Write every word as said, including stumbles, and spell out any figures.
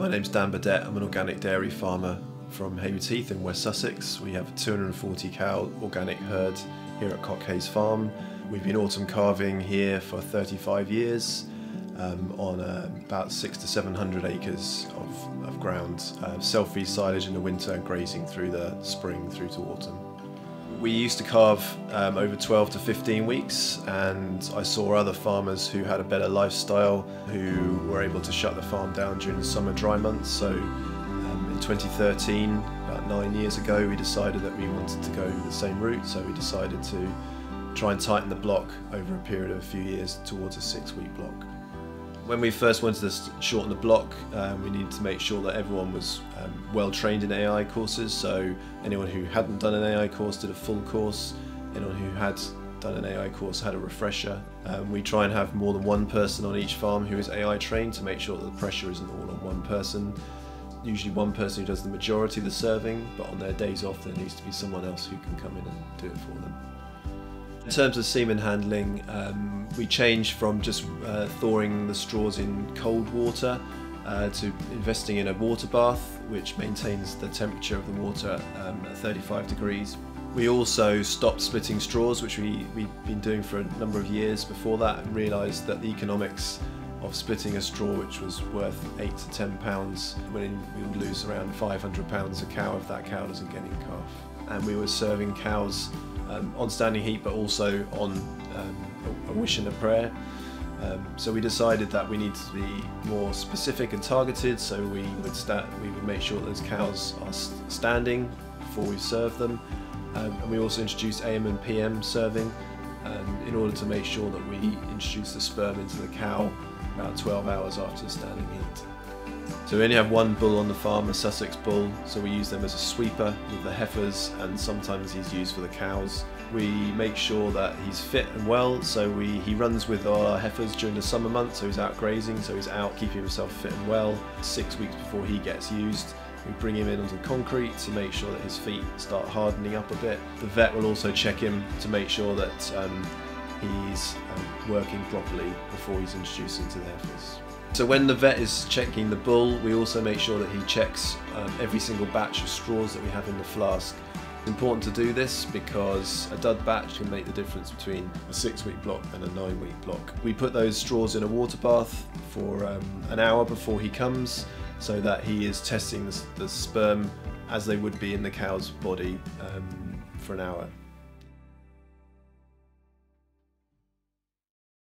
My name's Dan Burdett. I'm an organic dairy farmer from Haywards Heath in West Sussex. We have a two hundred and forty cow organic herd here at Cockhaise Farm. We've been autumn calving here for thirty-five years um, on uh, about six to seven hundred acres of, of ground. Uh, Self-feed silage in the winter and grazing through the spring through to autumn. We used to calve um, over twelve to fifteen weeks, and I saw other farmers who had a better lifestyle who were able to shut the farm down during the summer dry months. So um, in twenty thirteen, about nine years ago, we decided that we wanted to go the same route, so we decided to try and tighten the block over a period of a few years towards a six-week block. When we first wanted to shorten the block, um, we needed to make sure that everyone was um, well trained in A I courses, so anyone who hadn't done an A I course did a full course, anyone who had done an A I course had a refresher. Um, we try and have more than one person on each farm who is A I trained to make sure that the pressure isn't all on one person. Usually one person who does the majority of the serving, but on their days off there needs to be someone else who can come in and do it for them. In terms of semen handling, um, we changed from just uh, thawing the straws in cold water uh, to investing in a water bath, which maintains the temperature of the water um, at thirty-five degrees. We also stopped splitting straws, which we, we've been doing for a number of years before that, and realised that the economics of splitting a straw, which was worth eight to ten pounds, when we would lose around five hundred pounds a cow if that cow doesn't get any calf. And we were serving cows Um, on standing heat, but also on um, a wish and a prayer. Um, so we decided that we need to be more specific and targeted. So we would start, we would make sure those cows are standing before we serve them, um, and we also introduced A M and P M serving um, in order to make sure that we introduce the sperm into the cow about twelve hours after standing heat. So we only have one bull on the farm, a Sussex bull, so we use them as a sweeper with the heifers, and sometimes he's used for the cows. We make sure that he's fit and well, so we, he runs with our heifers during the summer months, so he's out grazing, so he's out keeping himself fit and well. Six weeks before he gets used, we bring him in onto the concrete to make sure that his feet start hardening up a bit. The vet will also check him to make sure that um, he's um, working properly before he's introduced into the heifers. So when the vet is checking the bull, we also make sure that he checks um, every single batch of straws that we have in the flask. It's important to do this because a dud batch can make the difference between a six-week block and a nine-week block. We put those straws in a water bath for um, an hour before he comes, so that he is testing the, the sperm as they would be in the cow's body um, for an hour.